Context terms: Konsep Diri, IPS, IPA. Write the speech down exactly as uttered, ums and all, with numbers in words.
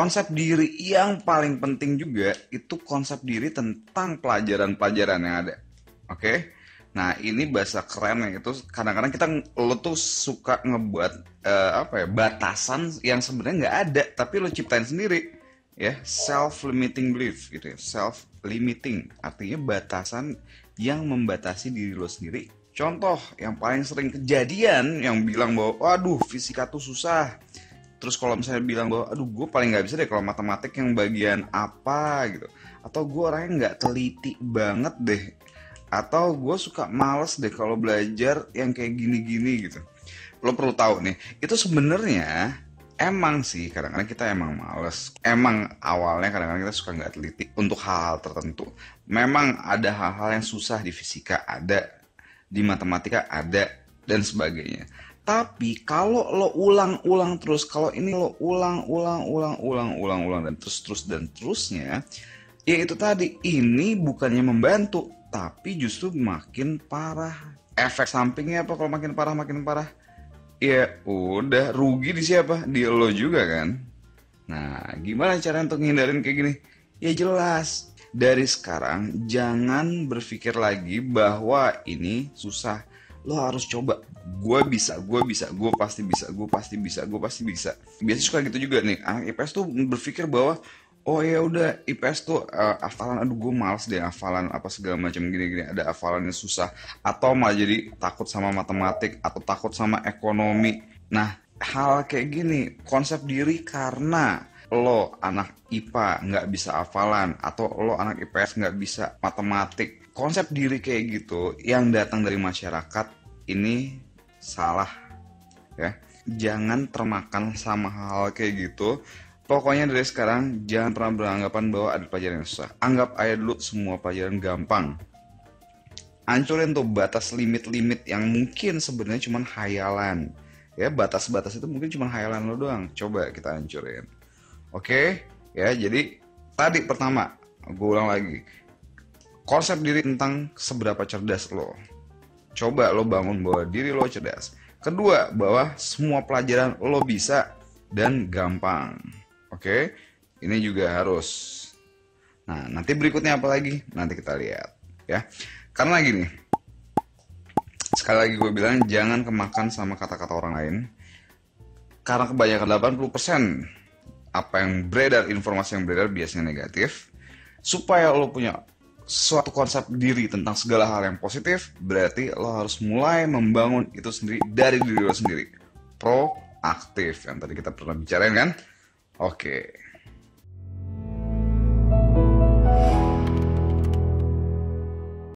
Konsep diri yang paling penting juga itu konsep diri tentang pelajaran-pelajaran yang ada. Oke? Okay? Nah, ini bahasa kerennya itu kadang-kadang kita lo tuh suka ngebuat uh, apa ya, batasan yang sebenarnya nggak ada, tapi lo ciptain sendiri. Ya, self-limiting belief gitu ya. Self-limiting artinya batasan yang membatasi diri lo sendiri. Contoh yang paling sering kejadian yang bilang bahwa waduh fisika tuh susah. Terus kalau misalnya bilang bahwa, aduh gue paling nggak bisa deh kalau matematik yang bagian apa gitu. Atau gue orangnya nggak teliti banget deh. Atau gue suka males deh kalau belajar yang kayak gini-gini gitu. Lo perlu tahu nih, itu sebenarnya emang sih kadang-kadang kita emang males. Emang awalnya kadang-kadang kita suka nggak teliti untuk hal-hal tertentu. Memang ada hal-hal yang susah di fisika ada, di matematika ada, dan sebagainya. Tapi kalau lo ulang-ulang terus, kalau ini lo ulang-ulang-ulang-ulang-ulang-ulang dan terus-terus dan terusnya, ya itu tadi, ini bukannya membantu, tapi justru makin parah. Efek sampingnya apa kalau makin parah, makin parah? Ya udah, rugi di siapa? Di lo juga kan? Nah, gimana cara untuk menghindarin kayak gini? Ya jelas, dari sekarang jangan berpikir lagi bahwa ini susah. Lo harus coba, gue bisa, gue bisa, gue pasti bisa, gue pasti bisa, gue pasti bisa. Biasanya suka gitu juga nih, anak I P S tuh berpikir bahwa, oh ya udah I P S tuh uh, hafalan, aduh gue males deh hafalan apa segala macam gini-gini, ada hafalannya susah. Atau malah jadi takut sama matematik atau takut sama ekonomi. Nah, hal kayak gini, konsep diri karena lo anak I P A nggak bisa hafalan atau lo anak I P S nggak bisa matematik. Konsep diri kayak gitu yang datang dari masyarakat ini salah, ya. Jangan termakan sama hal kayak gitu. Pokoknya dari sekarang jangan pernah beranggapan bahwa ada pelajaran yang susah. Anggap aja dulu semua pelajaran gampang. Hancurin tuh batas limit-limit yang mungkin sebenarnya cuma khayalan. Ya, batas-batas itu mungkin cuma khayalan lo doang. Coba kita hancurin. Oke, ya jadi tadi pertama, gue ulang lagi, konsep diri tentang seberapa cerdas lo. Coba lo bangun bahwa diri lo cerdas. Kedua, bahwa semua pelajaran lo bisa dan gampang. Oke, ini juga harus. Nah, nanti berikutnya apa lagi? Nanti kita lihat, ya. Karena gini, sekali lagi gue bilang jangan kemakan sama kata-kata orang lain. Karena kebanyakan delapan puluh persen apa yang beredar, informasi yang beredar biasanya negatif. Supaya lo punya suatu konsep diri tentang segala hal yang positif, berarti lo harus mulai membangun itu sendiri dari diri lo sendiri. Proaktif yang tadi kita pernah bicarain kan? Oke.